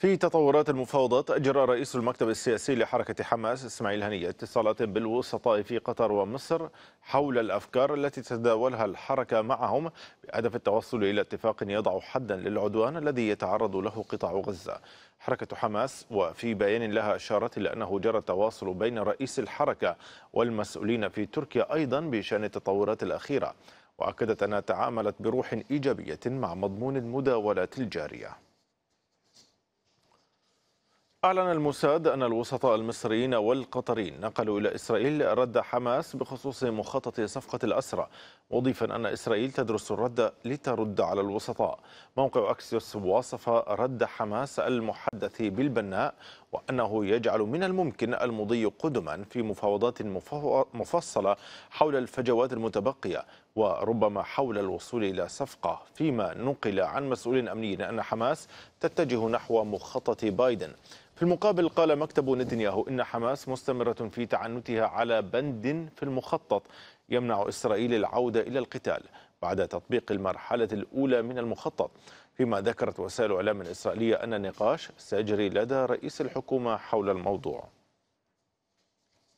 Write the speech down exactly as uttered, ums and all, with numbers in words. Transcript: في تطورات المفاوضات، أجرى رئيس المكتب السياسي لحركة حماس إسماعيل هنية اتصالات بالوسطاء في قطر ومصر حول الأفكار التي تتداولها الحركة معهم بهدف التوصل إلى اتفاق يضع حدا للعدوان الذي يتعرض له قطاع غزة. حركة حماس وفي بيان لها أشارت إلى أنه جرى التواصل بين رئيس الحركة والمسؤولين في تركيا أيضا بشأن التطورات الأخيرة، وأكدت أنها تعاملت بروح إيجابية مع مضمون المداولات الجارية. أعلن الموساد أن الوسطاء المصريين والقطريين نقلوا إلى إسرائيل رد حماس بخصوص مخطط صفقة الأسرى، مضيفا أن إسرائيل تدرس الرد لترد على الوسطاء. موقع أكسيوس وصف رد حماس المحدث بالبناء، وأنه يجعل من الممكن المضي قدما في مفاوضات مفصلة حول الفجوات المتبقية وربما حول الوصول إلى صفقة، فيما نقل عن مسؤول أمني أن حماس تتجه نحو مخطط بايدن. في المقابل قال مكتب نتنياهو إن حماس مستمرة في تعنتها على بند في المخطط يمنع إسرائيل العودة إلى القتال بعد تطبيق المرحلة الأولى من المخطط، فيما ذكرت وسائل إعلام إسرائيلية أن النقاش سيجري لدى رئيس الحكومة حول الموضوع.